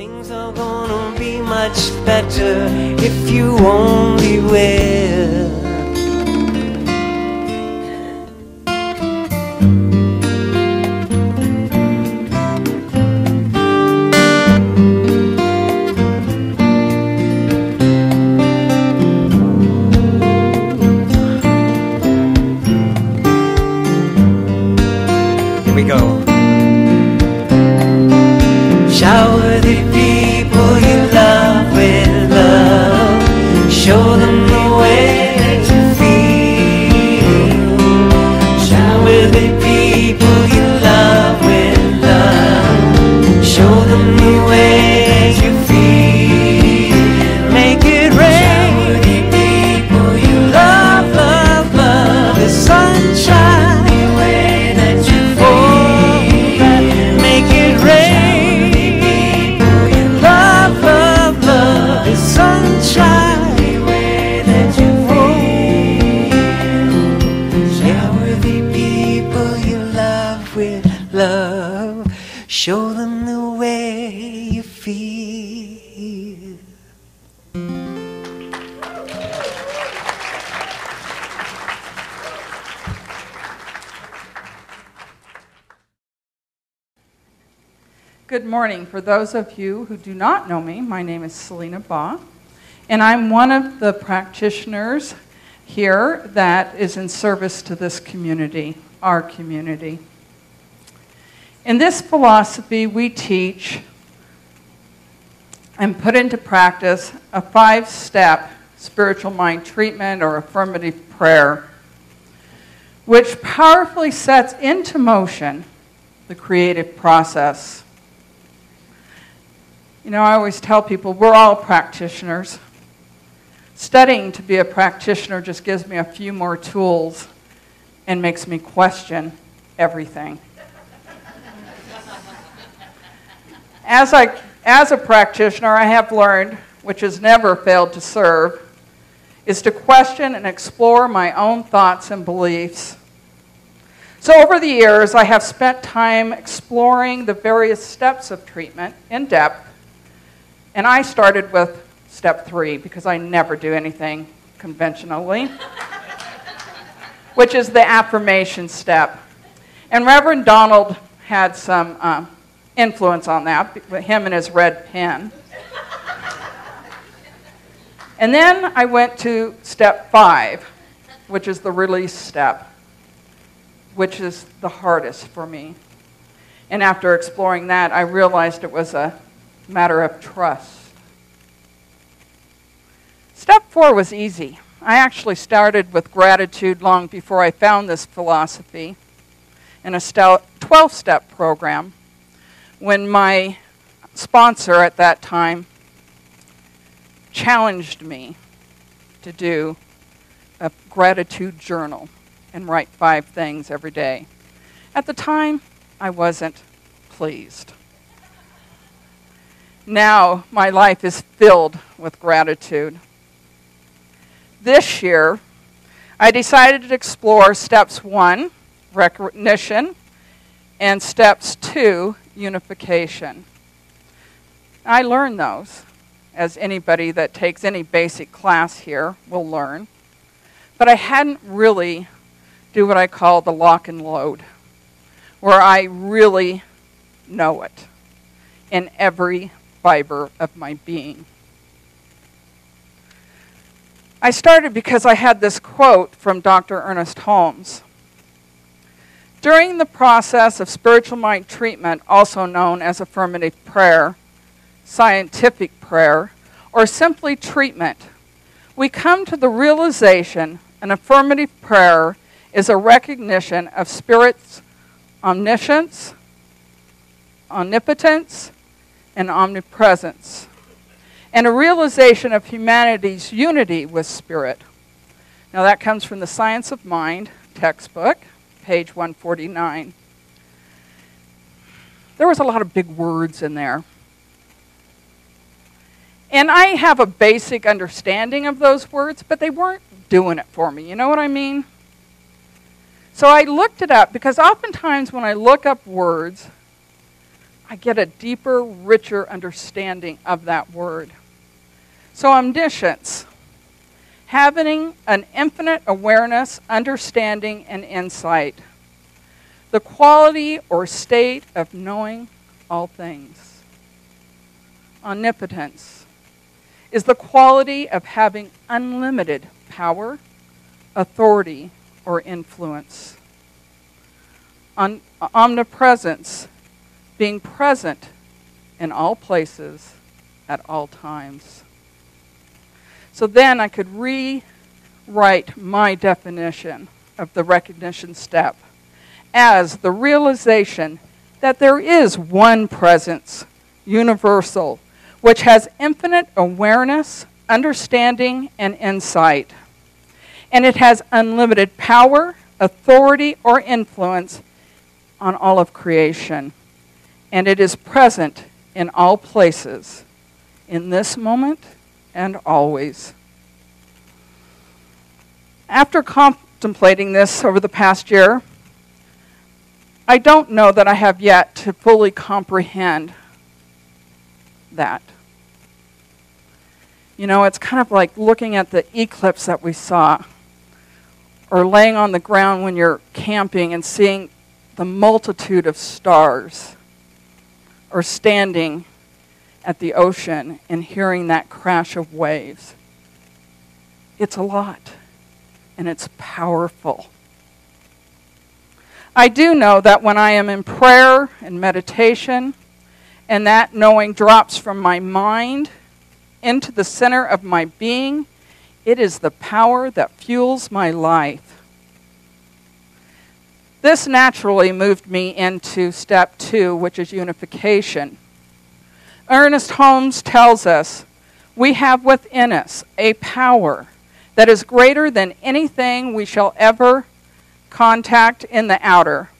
Things are gonna be much better if you only will. Good morning. For those of you who do not know me, my name is Selena Baugh, and I'm one of the practitioners here that is in service to this community, our community. In this philosophy, we teach and put into practice a 5-step spiritual mind treatment or affirmative prayer, which powerfully sets into motion the creative process. You know, I always tell people, we're all practitioners. Studying to be a practitioner just gives me a few more tools and makes me question everything. As a practitioner, I have learned, which has never failed to serve, is to question and explore my own thoughts and beliefs. So over the years, I have spent time exploring the various steps of treatment in depth. And I started with step 3 because I never do anything conventionally, which is the affirmation step. And Reverend Donald had some influence on that, him and his red pen. And then I went to step 5, which is the release step, which is the hardest for me. And after exploring that, I realized it was a matter of trust. Step 4 was easy. I actually started with gratitude long before I found this philosophy in a 12-step program when my sponsor at that time challenged me to do a gratitude journal and write 5 things every day. At the time, I wasn't pleased. Now, my life is filled with gratitude. This year, I decided to explore steps 1, recognition, and steps 2, unification. I learned those, as anybody that takes any basic class here will learn. But I hadn't really do what I call the lock and load, where I really know it in every fiber of my being. I started because I had this quote from Dr. Ernest Holmes. During the process of spiritual mind treatment, also known as affirmative prayer, scientific prayer, or simply treatment, we come to the realization an affirmative prayer is a recognition of Spirit's omniscience, omnipotence, and omnipresence, and a realization of humanity's unity with Spirit. Now that comes from the Science of Mind textbook, page 149. There was a lot of big words in there. And I have a basic understanding of those words, but they weren't doing it for me. You know what I mean? So I looked it up because oftentimes when I look up words, I get a deeper, richer understanding of that word. So omniscience, having an infinite awareness, understanding, and insight, the quality or state of knowing all things. Omnipotence is the quality of having unlimited power, authority, or influence. Omnipresence, being present in all places at all times. So then I could rewrite my definition of the recognition step as the realization that there is one presence, universal, which has infinite awareness, understanding, and insight. And it has unlimited power, authority, or influence on all of creation. And it is present in all places, in this moment and always. After contemplating this over the past year, I don't know that I have yet to fully comprehend that. You know, it's kind of like looking at the eclipse that we saw, or laying on the ground when you're camping and seeing the multitude of stars, or standing at the ocean and hearing that crash of waves. It's a lot, and it's powerful. I do know that when I am in prayer and meditation, and that knowing drops from my mind into the center of my being, it is the power that fuels my life. This naturally moved me into step two, which is unification. Ernest Holmes tells us, we have within us a power that is greater than anything we shall ever contact in the outer,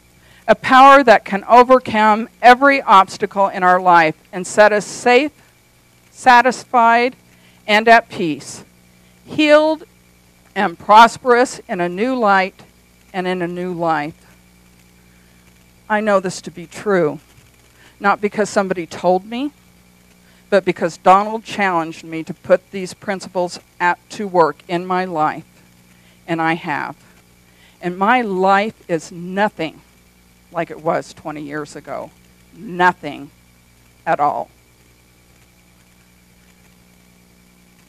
a power that can overcome every obstacle in our life and set us safe, satisfied, and at peace, healed and prosperous in a new light and in a new life. I know this to be true, not because somebody told me, but because Donald challenged me to put these principles to work in my life, and I have. And my life is nothing like it was 20 years ago. Nothing at all.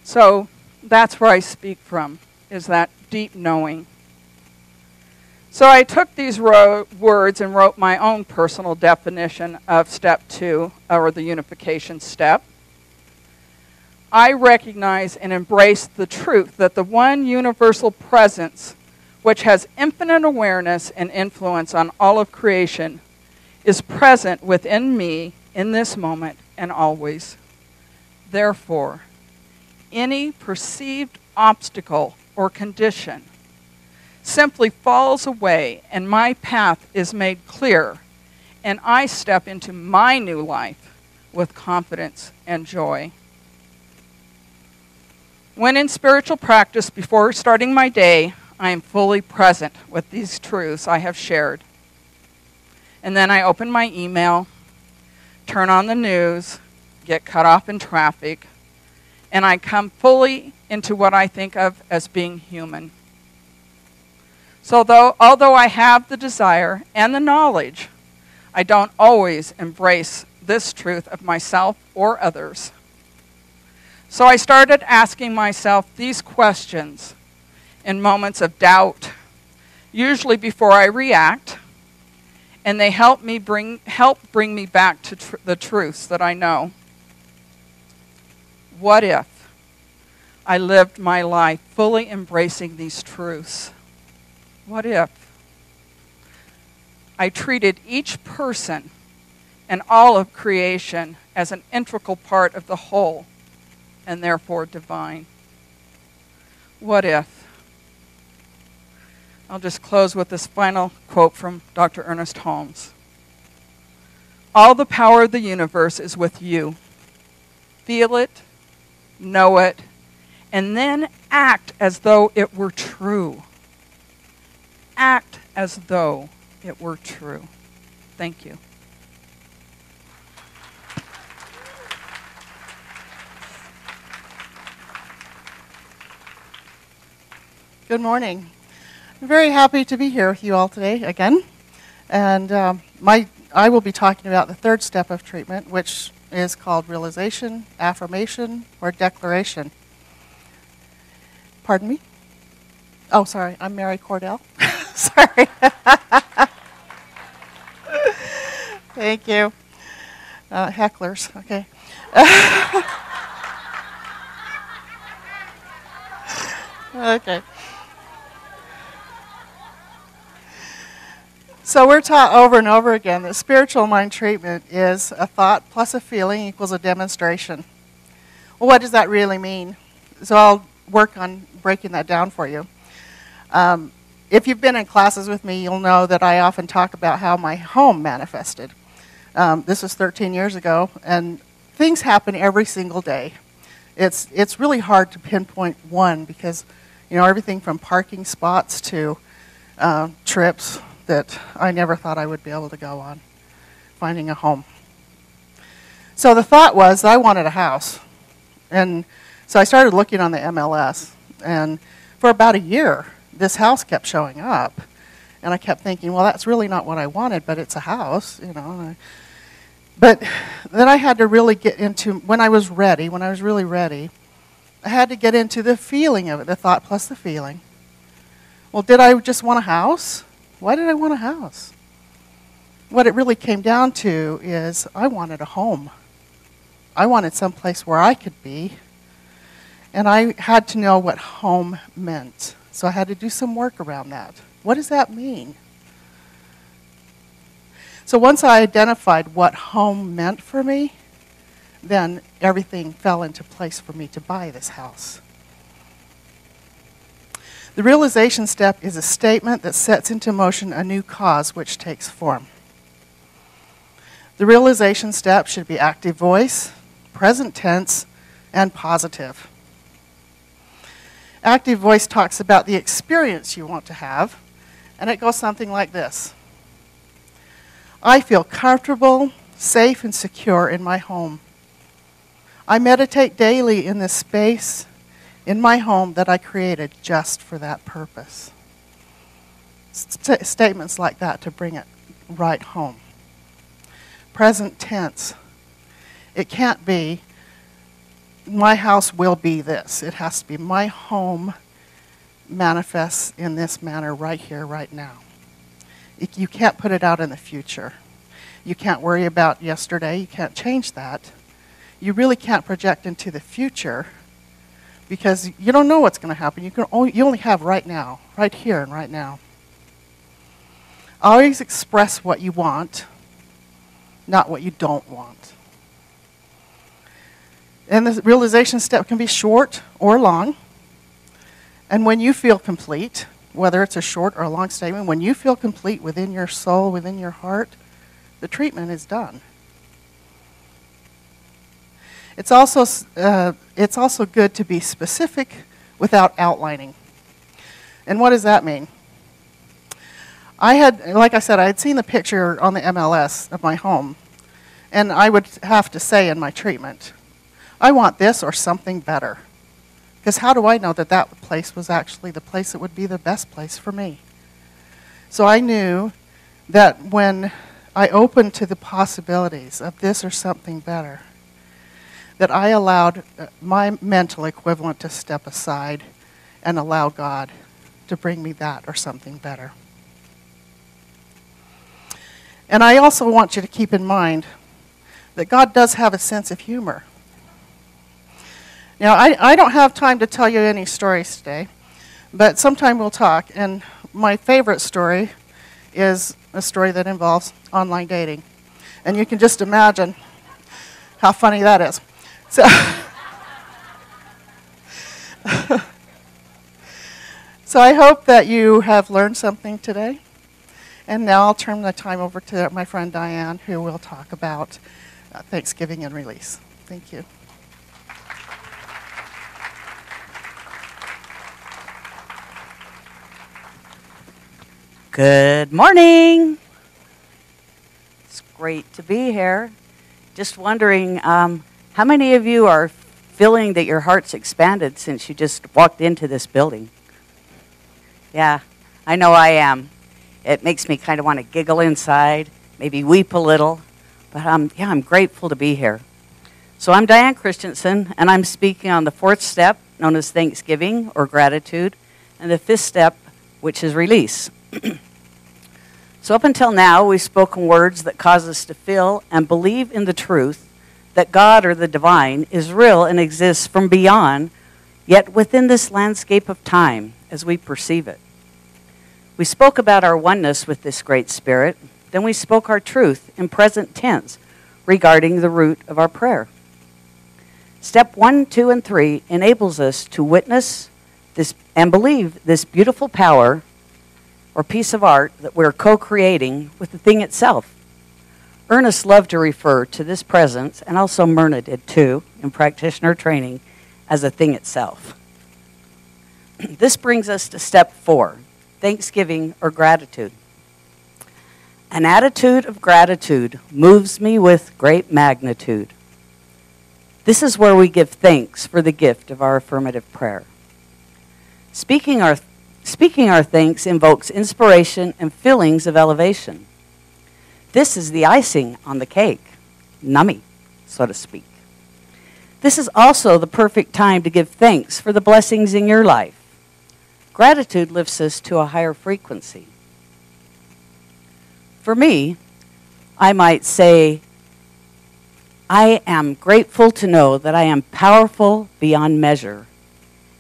So that's where I speak from, is that deep knowing. So I took these words and wrote my own personal definition of step two, or the unification step. I recognize and embrace the truth that the one universal presence, which has infinite awareness and influence on all of creation, is present within me in this moment and always. Therefore, any perceived obstacle or condition simply falls away, and my path is made clear, and I step into my new life with confidence and joy. When in spiritual practice, before starting my day, I am fully present with these truths I have shared. And then I open my email, turn on the news, get cut off in traffic, and I come fully into what I think of as being human. So although I have the desire and the knowledge, I don't always embrace this truth of myself or others. So I started asking myself these questions in moments of doubt, usually before I react, and they help bring me back to the truths that I know. What if I lived my life fully embracing these truths? What if I treated each person and all of creation as an integral part of the whole, and therefore divine? What if? I'll just close with this final quote from Dr. Ernest Holmes. All the power of the universe is with you. Feel it, know it, and then act as though it were true. Act as though it were true. Thank you. Good morning. I'm very happy to be here with you all today again. And I will be talking about the third step of treatment, which is called realization, affirmation, or declaration. Pardon me? Oh, sorry, I'm Mary Cordell. Sorry. Thank you. Hecklers, okay. Okay. So we're taught over and over again that spiritual mind treatment is a thought plus a feeling equals a demonstration. Well, what does that really mean? So I'll work on breaking that down for you. If you've been in classes with me, you'll know that I often talk about how my home manifested. This was 13 years ago, and things happen every single day. It's really hard to pinpoint one because, you know, everything from parking spots to trips that I never thought I would be able to go on, finding a home. So the thought was that I wanted a house. And so I started looking on the MLS, and for about a year, this house kept showing up. And I kept thinking, well, that's really not what I wanted, but it's a house, you know. But then I had to really get into, when I was really ready, I had to get into the feeling of it, the thought plus the feeling. Well, did I just want a house? Why did I want a house? What it really came down to is I wanted a home. I wanted some place where I could be. And I had to know what home meant. So I had to do some work around that. What does that mean? So once I identified what home meant for me, then everything fell into place for me to buy this house. The realization step is a statement that sets into motion a new cause which takes form. The realization step should be active voice, present tense, and positive. Active voice talks about the experience you want to have, and it goes something like this. I feel comfortable, safe, and secure in my home. I meditate daily in this space, in my home that I created just for that purpose. Statements like that to bring it right home. Present tense. It can't be my house will be this. It has to be my home manifests in this manner right here, right now. You can't put it out in the future. You can't worry about yesterday. You can't change that. You really can't project into the future because you don't know what's going to happen. You only have right now, right here and right now. Always express what you want, not what you don't want. And the realization step can be short or long. And when you feel complete, whether it's a short or a long statement, when you feel complete within your soul, within your heart, the treatment is done. It's also good to be specific without outlining. And what does that mean? Like I said, I had seen the picture on the MLS of my home, and I would have to say in my treatment, I want this or something better. Because how do I know that that place was actually the place that would be the best place for me? So I knew that when I opened to the possibilities of this or something better, that I allowed my mental equivalent to step aside and allow God to bring me that or something better. And I also want you to keep in mind that God does have a sense of humor. Now, I don't have time to tell you any stories today, but sometime we'll talk. And my favorite story is a story that involves online dating. And you can just imagine how funny that is. So I hope that you have learned something today. And now I'll turn the time over to my friend Diane, who will talk about Thanksgiving and release. Thank you. Good morning. It's great to be here. Just wondering how many of you are feeling that your heart's expanded since you just walked into this building? Yeah, I know I am. It makes me kind of want to giggle inside, maybe weep a little. But I'm grateful to be here. So I'm Diane Christensen, and I'm speaking on the fourth step, known as thanksgiving or gratitude, and the fifth step, which is release. So up until now, we've spoken words that cause us to feel and believe in the truth that God or the divine is real and exists from beyond, yet within this landscape of time as we perceive it. We spoke about our oneness with this great spirit. Then we spoke our truth in present tense regarding the root of our prayer. Step 1, 2, and 3 enables us to witness this and believe this beautiful power or piece of art that we're co-creating with the thing itself. Ernest loved to refer to this presence, and also Myrna did too, in practitioner training, as a thing itself. This brings us to step 4, thanksgiving or gratitude. An attitude of gratitude moves me with great magnitude. This is where we give thanks for the gift of our affirmative prayer. Speaking our thanks invokes inspiration and feelings of elevation. This is the icing on the cake, nummy, so to speak. This is also the perfect time to give thanks for the blessings in your life. Gratitude lifts us to a higher frequency. For me, I might say, I am grateful to know that I am powerful beyond measure,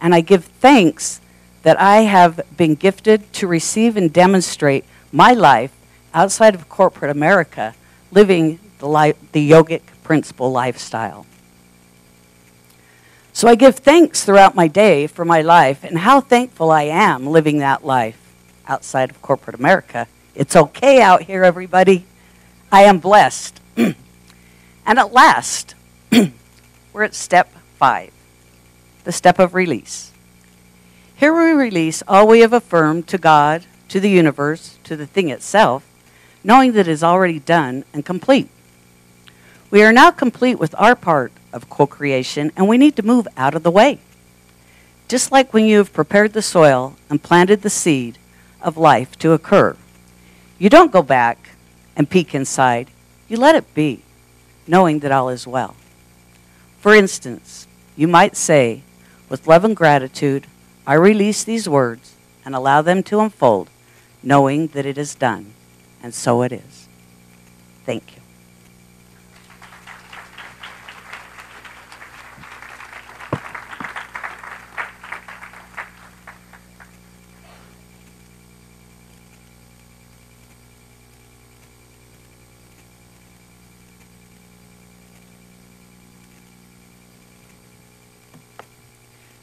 and I give thanks that I have been gifted to receive and demonstrate my life outside of corporate America, living the yogic principle lifestyle. So I give thanks throughout my day for my life and how thankful I am living that life outside of corporate America. It's okay out here, everybody. I am blessed. And at last, we're at step 5, the step of release. Here we release all we have affirmed to God, to the universe, to the thing itself, knowing that it is already done and complete. We are now complete with our part of co-creation, and we need to move out of the way. Just like when you have prepared the soil and planted the seed of life to occur, you don't go back and peek inside. You let it be, knowing that all is well. For instance, you might say, with love and gratitude, I release these words and allow them to unfold, knowing that it is done, and so it is. Thank you.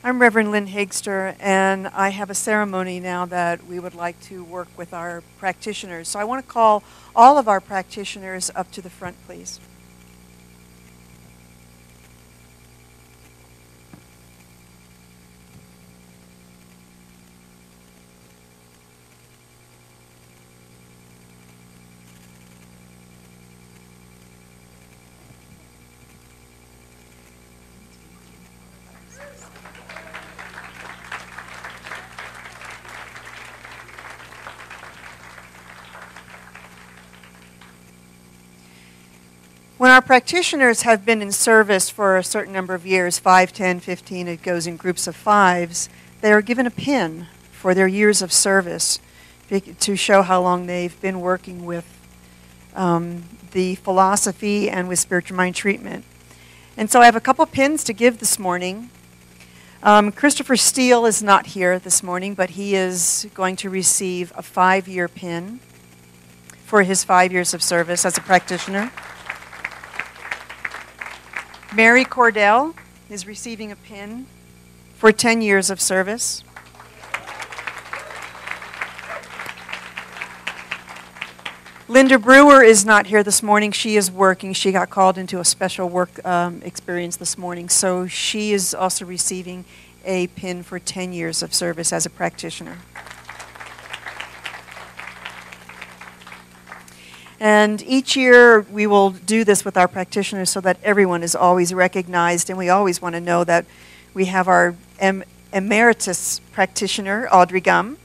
I'm Reverend Lynn Hagster, and I have a ceremony now that we would like to work with our practitioners. So I want to call all of our practitioners up to the front, please. When our practitioners have been in service for a certain number of years, 5, 10, 15, it goes in groups of 5s, they are given a pin for their years of service to show how long they've been working with the philosophy and with spiritual mind treatment. And so I have a couple pins to give this morning. Christopher Steele is not here this morning, but he is going to receive a 5-year pin for his 5 years of service as a practitioner. Mary Cordell is receiving a pin for 10 years of service. Linda Brewer is not here this morning. She is working. She got called into a special work experience this morning, so she is also receiving a pin for 10 years of service as a practitioner. And each year we will do this with our practitioners so that everyone is always recognized, and we always want to know that we have our emeritus practitioner, Audrey Gumm.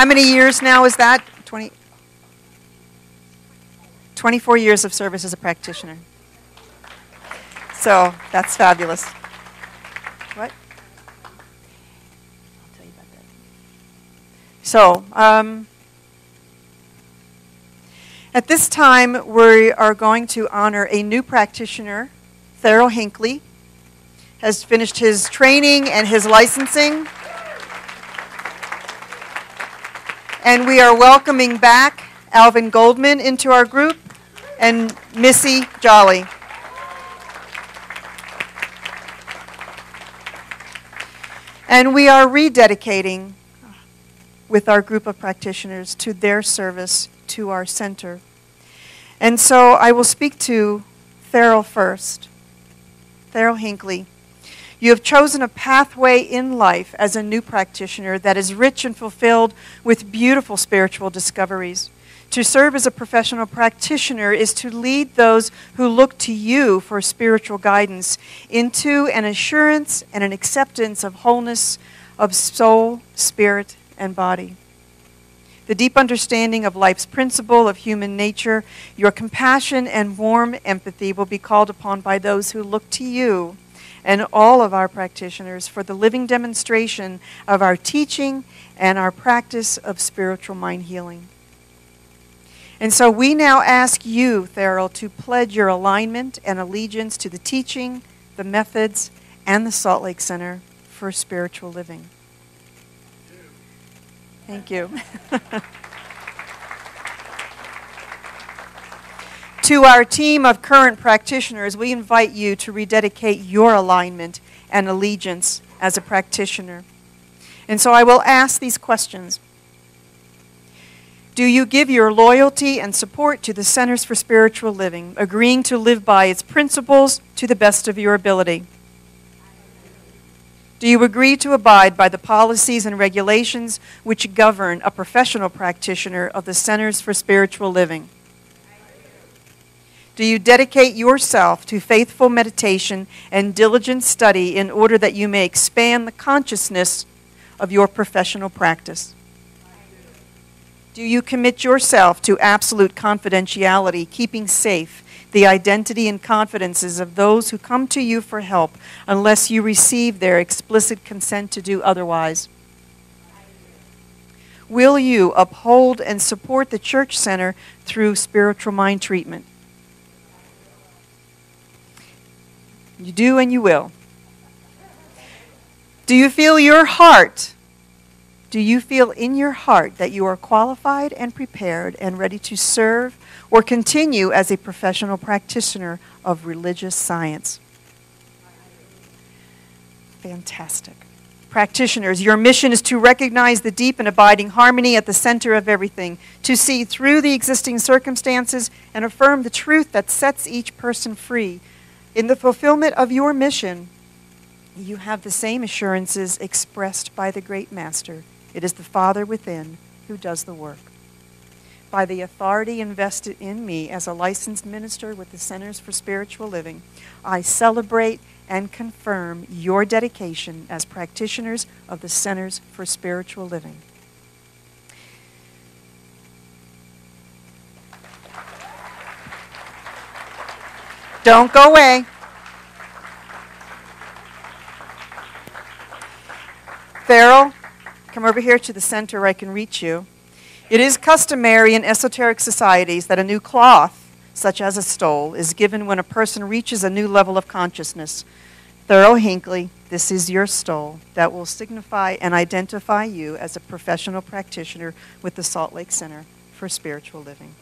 How many years now is that? 24 years of service as a practitioner. So that's fabulous. What? I'll tell you about that. So at this time, we are going to honor a new practitioner. Theral Hinckley has finished his training and his licensing. And we are welcoming back Alvin Goldman into our group and Missy Jolly. And we are rededicating with our group of practitioners to their service to our center. And so I will speak to Theral first. Theral Hinckley, you have chosen a pathway in life as a new practitioner that is rich and fulfilled with beautiful spiritual discoveries. To serve as a professional practitioner is to lead those who look to you for spiritual guidance into an assurance and an acceptance of wholeness of soul, spirit, and body. The deep understanding of life's principle of human nature, your compassion and warm empathy will be called upon by those who look to you and all of our practitioners for the living demonstration of our teaching and our practice of spiritual mind healing. And so we now ask you, Theral, to pledge your alignment and allegiance to the teaching, the methods, and the Salt Lake Center for Spiritual Living. Thank you. To our team of current practitioners, we invite you to rededicate your alignment and allegiance as a practitioner. And so I will ask these questions. Do you give your loyalty and support to the Centers for Spiritual Living, agreeing to live by its principles to the best of your ability? Do you agree to abide by the policies and regulations which govern a professional practitioner of the Centers for Spiritual Living? Do you dedicate yourself to faithful meditation and diligent study in order that you may expand the consciousness of your professional practice? Do you commit yourself to absolute confidentiality, keeping safe the identity and confidences of those who come to you for help unless you receive their explicit consent to do otherwise? Will you uphold and support the Church Center through spiritual mind treatment? You do and you will. Do you feel your heart? Do you feel in your heart that you are qualified and prepared and ready to serve or continue as a professional practitioner of religious science? Fantastic. Practitioners, your mission is to recognize the deep and abiding harmony at the center of everything, to see through the existing circumstances and affirm the truth that sets each person free. In the fulfillment of your mission, you have the same assurances expressed by the great master. It is the Father within who does the work. By the authority invested in me as a licensed minister with the Centers for Spiritual Living, I celebrate and confirm your dedication as practitioners of the Centers for Spiritual Living. Don't go away. Theral, come over here to the center where I can reach you. It is customary in esoteric societies that a new cloth, such as a stole, is given when a person reaches a new level of consciousness. Theral Hinckley, this is your stole that will signify and identify you as a professional practitioner with the Salt Lake Center for Spiritual Living.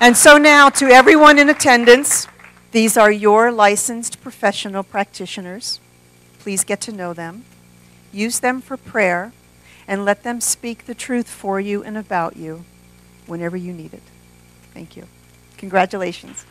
And so now, to everyone in attendance, these are your licensed professional practitioners. Please get to know them. Use them for prayer and let them speak the truth for you and about you whenever you need it. Thank you. Congratulations.